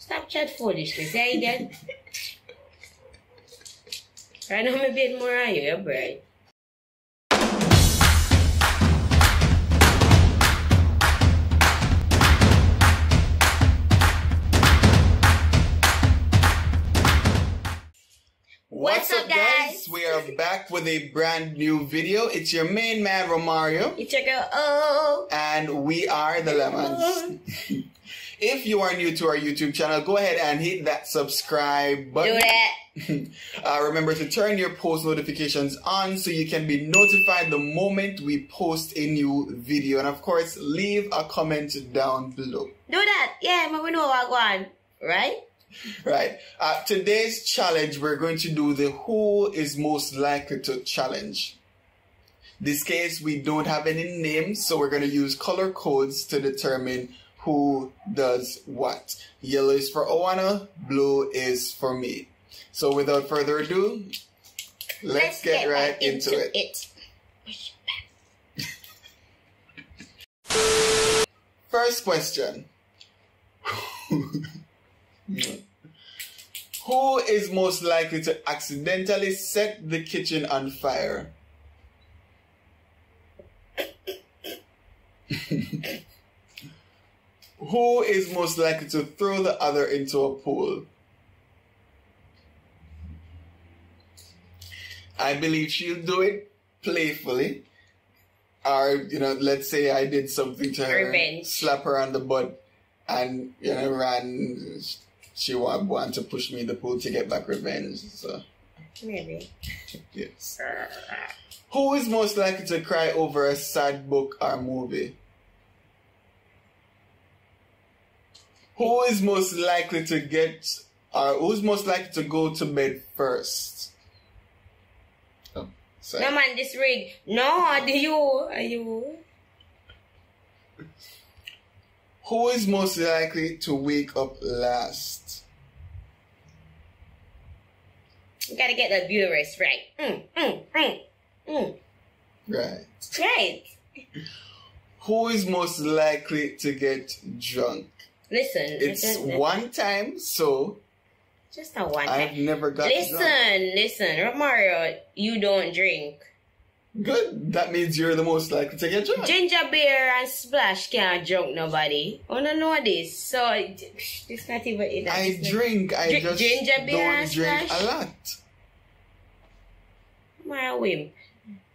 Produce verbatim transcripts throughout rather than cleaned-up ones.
Stop that foolishness. I did. I know I'm a bit more on you, right? What's up, guys? We are back with a brand new video. It's your main man, Romario. It's your girl, oh. And we are the Lemons. If you are new to our YouTube channel, go ahead and hit that subscribe button. Do that. uh, remember to turn your post notifications on so you can be notified the moment we post a new video. And of course, leave a comment down below. Do that. Yeah, but we know what I want, right? Right. Uh, today's challenge, we're going to do the who is most likely to challenge. This case, we don't have any names, so we're going to use color codes to determine who does what. Yellow is for Oana, blue is for me. So without further ado, let's, let's get, get right, right into, into it. it. First question. Who is most likely to accidentally set the kitchen on fire? Who is most likely to throw the other into a pool? I believe she'll do it playfully. Or, you know, let's say I did something to her, revenge. Slap her on the butt, and, you know, ran... She want, want to push me in the pool to get back revenge, so... Really? Yes. Who is most likely to cry over a sad book or movie? Who is most likely to get... or who's most likely to go to bed first? Oh, sorry. No, man, this rig. No, do you? Are you? Who is most likely to wake up last? You gotta get the viewers right. Mm, mm, mm, mm. Right. Right. Who is most likely to get drunk? Listen. It's one time, so... Just a one time. I've never got listen, drunk. Listen, listen. Romario, you don't drink. Good. That means you're the most likely to get drunk. Ginger beer and splash can't drunk nobody. I don't know this. So, it's not even... It I drink. Like, I drink, just ginger beer don't and drink splash? a lot. My whim.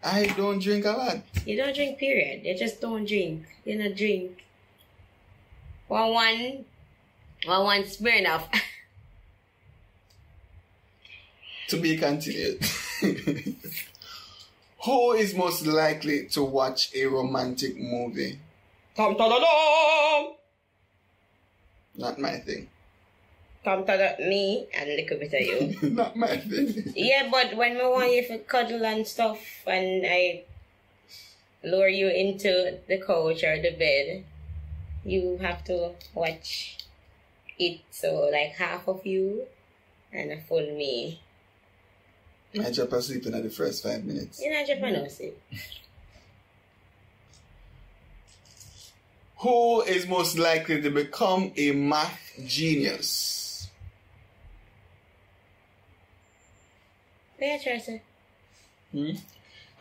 I don't drink a lot. You don't drink, period. You just don't drink. You don't drink. One, one, one, one spear enough. To be continued. Who is most likely to watch a romantic movie? Tom ta da dum. Not my thing. Tom ta da me and a little bit of you. Not my thing. Yeah, but when we want you to cuddle and stuff, and I lure you into the couch or the bed, you have to watch it. So like half of you and a full me. I drop asleep in the first five minutes. You know, drop no sleep. Who is most likely to become a math genius? Yeah, Tracy. Hmm?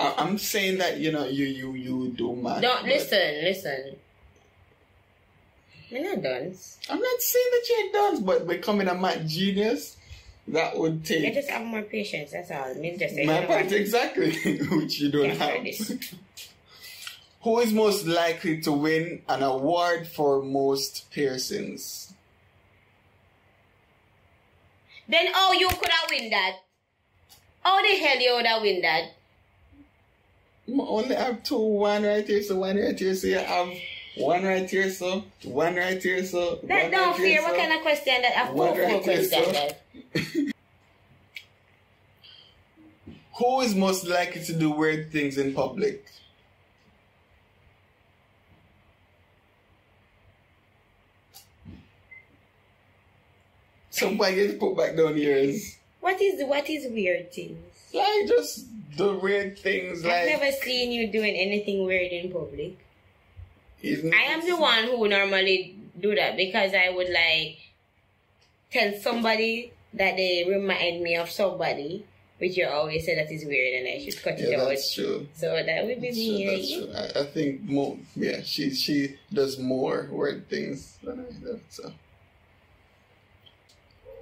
I I'm saying that, you know, you you you do math. Don't listen, listen. We're not dunce. I'm not saying that you're dunce, but becoming a math genius. That would take... I just have more patience, that's all. Me just say my part, exactly, which you don't have. Who is most likely to win an award for most piercings? Then, oh, you could have win that. How the hell you would have win that? I only have two, one right here, so one right here, so you have... One right here, so. One right here, so. That don't right fear. Here, what so. Kind of question that? I've no right question so. That. Who is most likely to do weird things in public? Somebody gets put back down yours. What is what is weird things? Like just the weird things. I've like I've never seen you doing anything weird in public. I am the one who normally do that because I would like tell somebody that they remind me of somebody, which you always say that is weird and I should cut yeah, it out. That's true. So that would be that's me. True, that's true. I, I think more, yeah, she she does more weird things than I do. So.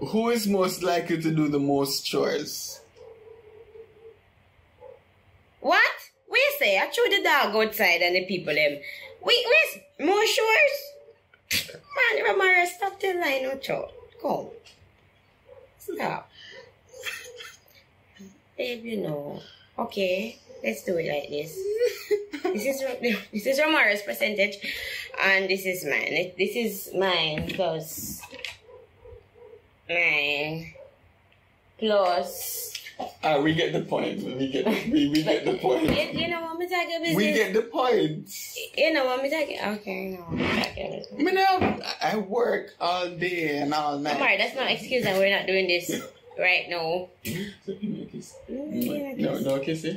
Who is most likely to do the most chores? What? We say, I threw the dog outside and the people them. We, we, more chores? Man, Romario, stop telling I no chore. Come. Stop. Babe, you know. Okay, let's do it like this. This is this is Romario's percentage, and this is mine. This is mine because... nine plus. Ah, uh, we get the point. We get we, we get the point. You, you know what me talking about? We get the point. You know what me talking? Okay, you know what me talking about? You know, I work all day and all night. Come on, that's not an excuse that we're not doing this right now. So give me a kiss. Mm, no, no kissing.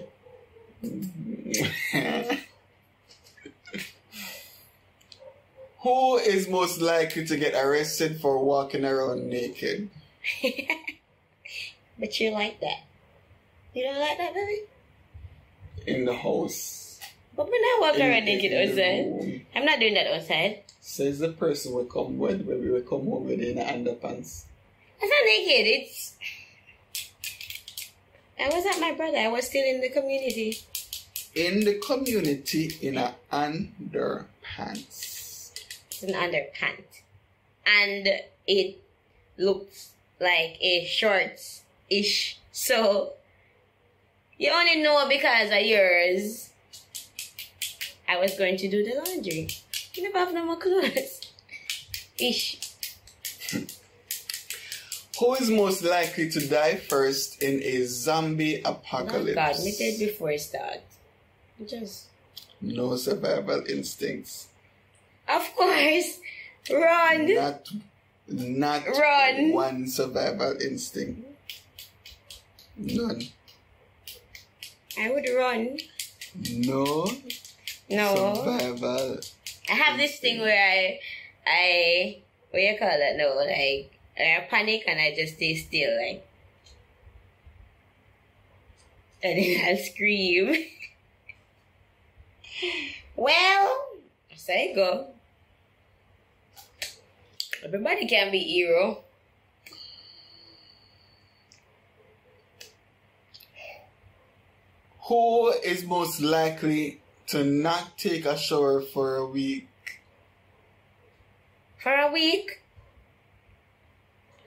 No. Who is most likely to get arrested for walking around naked? But you like that. You don't like that, baby? In the house. But we're not walking in, around naked outside. I'm not doing that outside. Says the person will come with, baby, will come home with in the underpants. That's not naked, it's... I wasn't my brother, I was still in the community. In the community, in a underpants. An underpant, and it looks like a shorts-ish, so you only know because of yours. I was going to do the laundry. You never have no more clothes. Ish. Who is most likely to die first in a zombie apocalypse? Oh God, me dead before it starts. Just no survival instincts. Of course, run. Not, not run. One survival instinct. None. I would run. No. No. Survival. I have instinct. This thing where I, I, what do you call that? No, like I panic and I just stay still, like, and then I'll scream. Well, so I go. Everybody can be hero. Who is most likely to not take a shower for a week? For a week?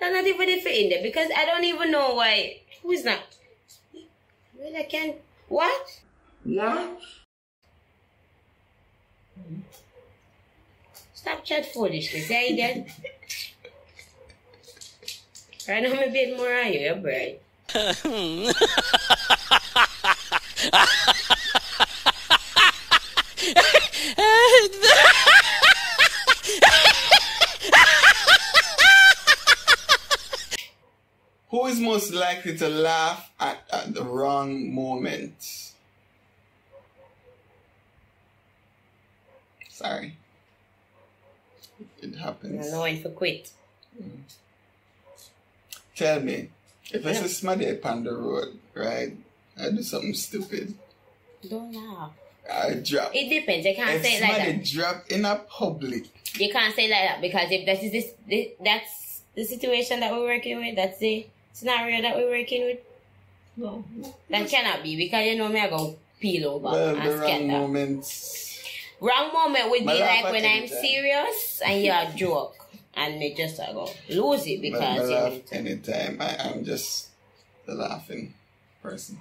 I'm not even if in there because I don't even know why. Who is not? Well, I can't. What? What? Stop chat foolishly, say that. I know I'm a bit more on you, right? Who is most likely to laugh at, at the wrong moment? Sorry. It happens. No one for quit. Mm. Tell me, if yeah. I see somebody up on the road, right? I do something stupid. Don't laugh. I drop. It depends. You can't if say it like that. If somebody drop in a public. You can't say it like that because if that is this, this, that's the situation that we're working with, that's the scenario that we're working with. No. That cannot be because you know me, I go peel over. Well, and the wrong moments. Wrong moment would be like when I'm serious and you're a joke and me just I go lose it because you laugh anytime. I, I'm just the laughing person.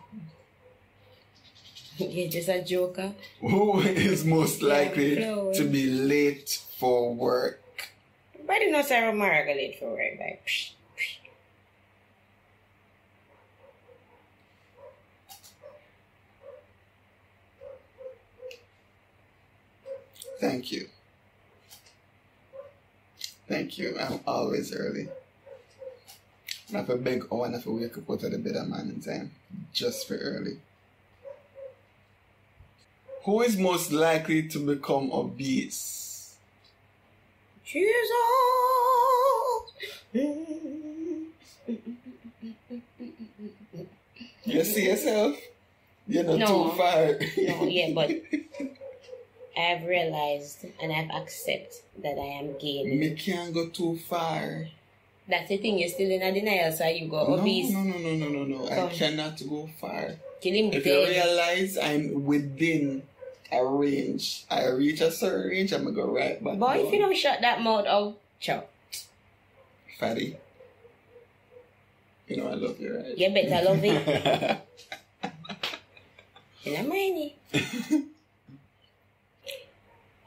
You're just a joker. Who is most likely yeah, to be late for work? Everybody knows I Romario go late for work. Like, psh, psh. Thank you. Thank you. I'm always early. I have a big Oana for wake up out of the bed at morning time. Just for early. Who is most likely to become obese? Jesus! your C S F? You're not no, too far. No, yeah, but I've realized and I've accepted that I am gay. You can't go too far. That's the thing, you're still in a denial, so you go obese. No, no, no, no, no, no. Come. I cannot go far. Kill him if dead. You realize I'm within a range, I reach a certain range, I'm going to go right back. Boy, down. If you don't shut that mouth out, chow. Fatty. You know I love you, right? You better love it. You know money.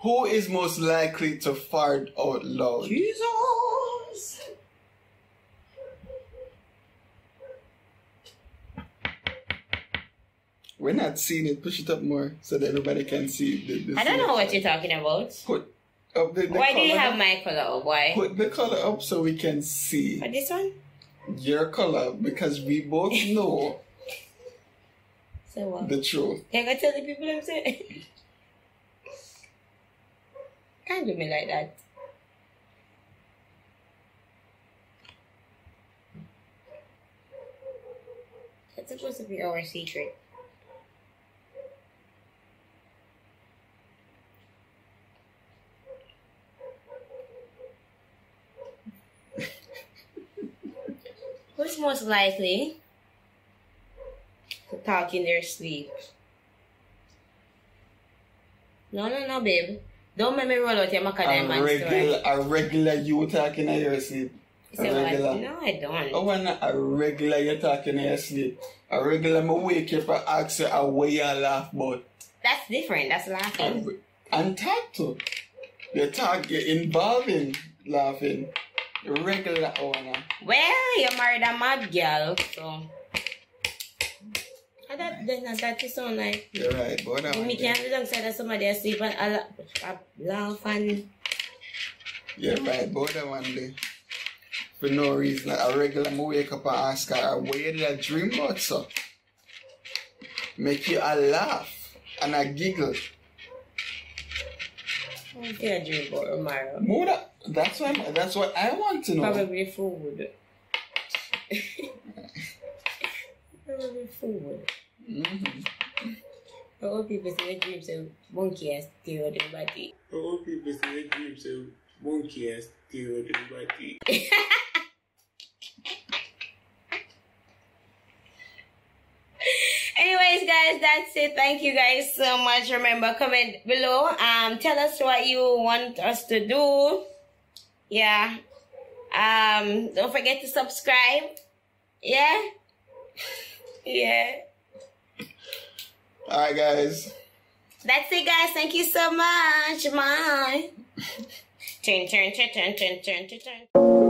Who is most likely to fart out loud? Jesus! We're not seeing it. Push it up more so that everybody can see. The, the I don't know what you're talking about. Put up the, the why do you have up. My color up? Why? Put the color up so we can see. But this one? Your color, because we both know so what? The truth. Can I tell the people I'm saying? Can't do me like that. That's supposed to be our secret. Who's most likely to talk in their sleep? No, no, no, babe. Don't make me roll out your macadam and regular, a regular you talking in your sleep. A regular. What? No, I don't. Oh, not a regular you talking in your sleep. A regular me wake you for ask you where you laugh about. That's different. That's laughing. And talk to. You talk, you're involving laughing. Regular owner. Well, you married a mad girl, so. I thought that that is so nice. You're right, but I me can't be alongside of somebody asleep and I laugh and. You're right, but I one day. For no reason, like a regular me wake up and ask her, where did I dream about, so? Make you a laugh and a giggle. What did I dream about tomorrow? Muda. That's what, I'm, that's what I want to know. Probably food. Probably food. Mm-hmm. For all people say their dreams are monkey ass tail the body. For all people say their dreams are monkey ass tail the body. Anyways, guys, that's it. Thank you guys so much. Remember, comment below. Um, tell us what you want us to do. Yeah. Um, don't forget to subscribe. Yeah. Yeah. All right, guys. That's it, guys. Thank you so much. Bye. Turn, turn, turn, turn, turn, turn, turn.